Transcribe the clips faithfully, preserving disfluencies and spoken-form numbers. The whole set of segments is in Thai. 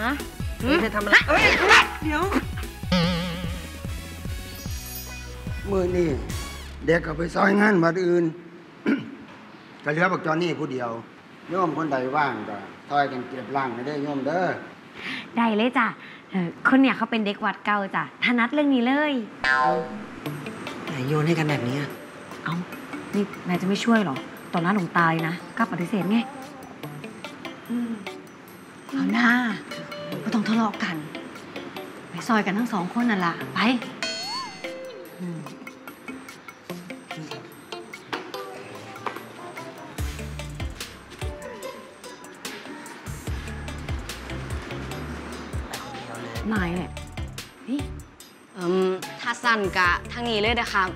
ฮะจะทำอะไรเอ้ยเดี๋ยวมือนี่เด็กก็ไปซอยงานวัดอื่นก็เหลือบักจอนี่ผู้เดียวโยมคนใดว่างก็ซอยกันเก็บร่างให้ได้โยมเด้อได้เลยจ้ะคนเนี่ยเขาเป็นเด็กวัดเก่าจ้ะถนัดเรื่องนี้เลยแต่โยนให้กันแบบนี้เอ้านี่นายจะไม่ช่วยหรอตอนนั้นหลงตายนะกล้าปฏิเสธไงเอาหน้าไม่ต้องทะเลาะกันไปซอยกันทั้งสองคนน่ะล่ะไปนายเนี่ยถ้าสั้นกะทางนี้เลยนะครับ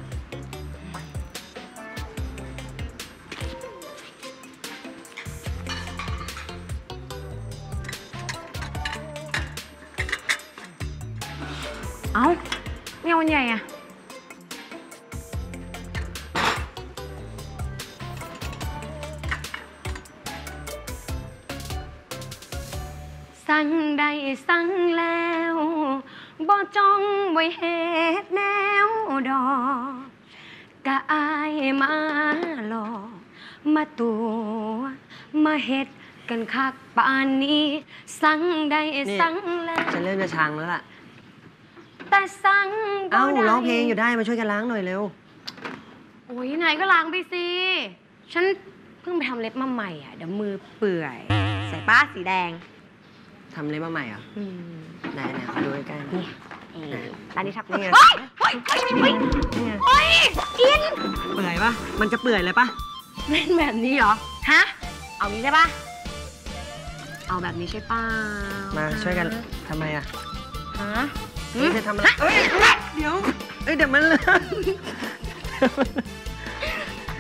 เอ้าเงาใหญ่อะสั่งได้สั่งแล้วบ่จ้องไว้เหตุแนวดอกกะอายมาหลอกมาตัวมาเหตุกันคักป่านนี้สั่งได้สั่งแล้วจะเริ่มจะชังแล้วล่ะแต่สั่งเอ้าร้องเพลงอยู่ได้มาช่วยกันล้างหน่อยเร็วโอ้ยนายก็ล้างไปสิฉันเพิ่งไปทำเล็บมาใหม่อ่ะเดี๋ยวมือเปื่อยใส่ป้าสีแดงทำเล็บมาใหม่เหรอไหนไหนขอดูใกล้ๆนี่ร้านนี้ทักเนี่ยเฮ้ยเฮ้ยเฮ้ยเฮ้ยกินเปื่อยปะมันจะเปื่อยเลยปะเล่นแบบนี้เหรอฮะเอานี้ได้ปะเอาแบบนี้ใช่ป่ะมาช่วยกันทำไมอะฮะจะทำอะไรเอ้ยเดี๋ยวเอ้ยเดี๋ยวมันเลยเ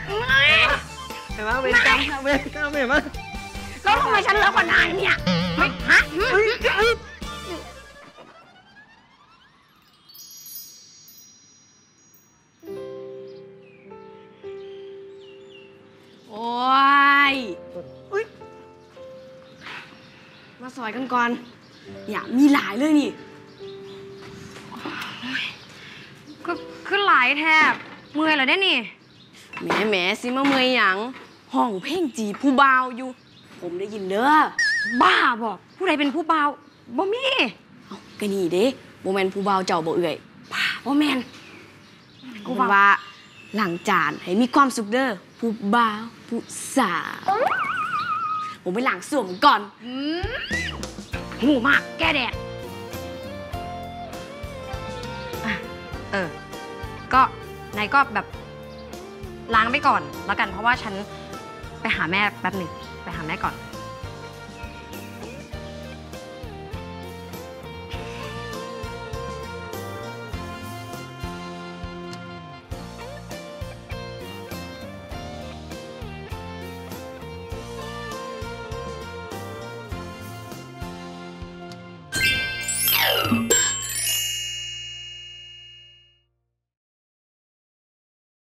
ห็นไหมเวรกรรมเวรกรรมเห็นไหมแล้วทำไมฉันเลิกกับนายเนี่ยฮะโอ้ยมาซอยกันก่อนอย่ามีหลายเลยนี่ก็คือหลายแทบเมื่อยเหรอได้นี่แหมแหมสิมาเมื่อยหยังห้องเพ่งจีผู้บ่าวอยู่ผมได้ยินเด้อบ้าบอกผู้ใดเป็นผู้บ่าวบ่มีเอากะนี่เด้บ่แม่นผู้บ่าวเจ้าบ่เอื่อยบ้าบ่แม่นกูว่าหลังจานให้มีความสุขเด้อผู้บ่าวผู้สาวผมไปหลังส่วมก่อนหูมากแกแดดเออก็นายก็แบบล้างไปก่อนแล้วกันเพราะว่าฉันไปหาแม่แป๊บหนึ่งไปหาแม่ก่อน